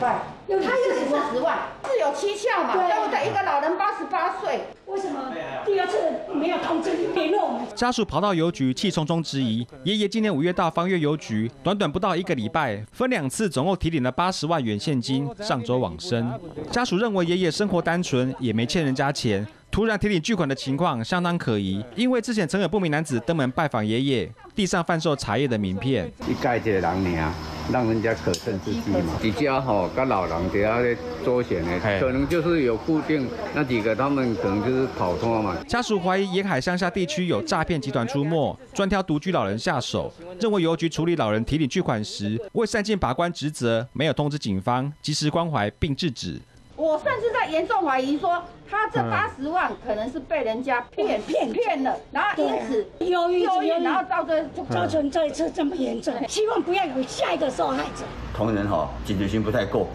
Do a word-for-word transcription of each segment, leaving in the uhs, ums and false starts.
半，他又领四十万，自有蹊跷嘛，对不对？一个老人八十八岁，为什么第二次没有通知联络我们？家属跑到邮局，气冲冲质疑：爷爷今年五月到芳月邮局，短短不到一个礼拜，分两次，总共提领了八十万元现金，上周往生。家属认为爷爷生活单纯，也没欠人家钱。 突然提领巨款的情况相当可疑，因为之前曾有不明男子登门拜访爷爷，地上贩售茶叶的名片。一盖一个人尔，让人家可恨之极嘛。一家吼，跟老人底下咧周旋咧，可能就是有固定那几个，他们可能就是跑脱嘛。家属怀疑沿海乡下地区有诈骗集团出没，专挑独居老人下手，认为邮局处理老人提领巨款时未善尽把关职责，没有通知警方及时关怀并制止。 我甚至在严重怀疑说，他这八十万可能是被人家骗骗骗了，然后因此忧郁，然后到这就造成这一次这么严重，希望不要有下一个受害者。同仁哈，警觉性不太够，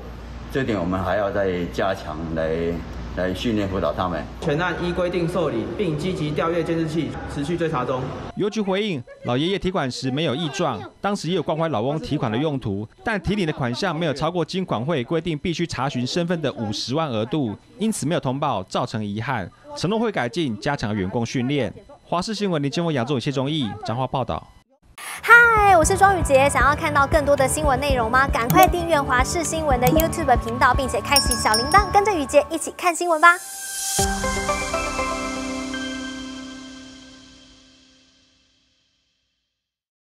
这点我们还要再加强来来训练辅导他们。全案依规定受理，并积极调阅监视器，持续追查中。邮局回应，老爷爷提款时没有异状，当时也有关怀老翁提款的用途，但提领的款项没有超过金管会规定必须查询身份的五十万额度，因此没有通报，造成遗憾。承诺会改进，加强员工训练。华视新闻林建文、杨宗宇、谢忠义，彰化报道。 嗨，我是庄宇杰。想要看到更多的新闻内容吗？赶快订阅华视新闻的 YouTube 频道，并且开启小铃铛，跟着宇杰一起看新闻吧。